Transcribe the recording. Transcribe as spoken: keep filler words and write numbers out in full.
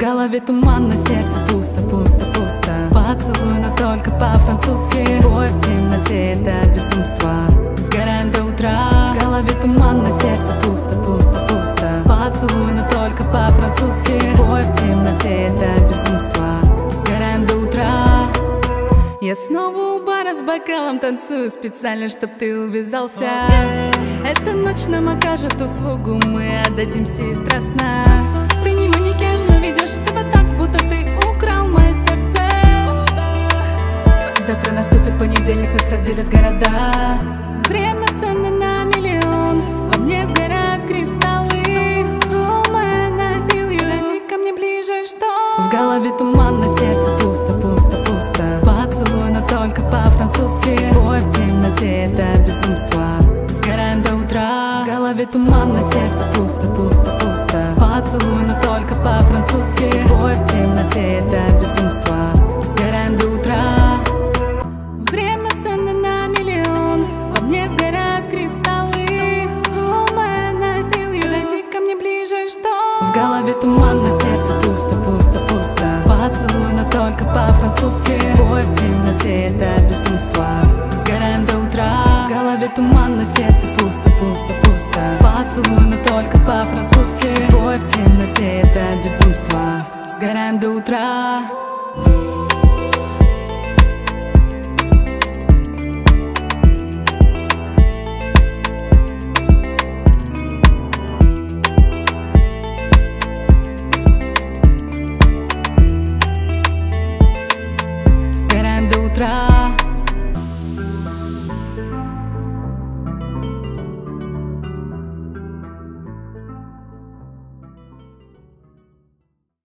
голове туман, на сердце пусто, пусто, пусто. Поцелуй, но только по-французски. Бой в темноте, это безумство. Сгораем до утра. В голове туман, на сердце пусто, пусто, пусто. Поцелуй, но только по-французски. Бой в темноте, это безумство. Сгораем до утра. Я снова у бара с бокалом танцую специально, чтоб ты увязался. Okay. Эта ночь нам окажет услугу, мы отдадимся и страстно. Ты не манекен, но ведешь себя так, будто ты украл мое сердце. Завтра наступит понедельник, нас разделят города. Время ценно на миллион, во мне сгорают кристаллы. О, моя нафилью, иди ко мне ближе, что? В голове туман, на сердце пусто, пусто, пусто. Поцелуй, но только по-французски. Бой в темноте, это безумство. Сгораем до утра. В голове туман, на сердце пусто, пусто, пусто. Поцелуй, но только по-французски. Бой в темноте, это безумство. Сгораем до утра. Время ценно на миллион, во мне сгорают кристаллы. О, моя нафилью, иди ко мне ближе, что? В голове туман, на сердце пусто, пусто, пусто. Поцелуй, но только по-французски. Бой в темноте, это безумство. Сгораем до утра. В голове туман, на сердце пусто, пусто, пусто. Поцелуй, но только по-французски. Бой в темноте, это безумство. Сгораем до утра. Right.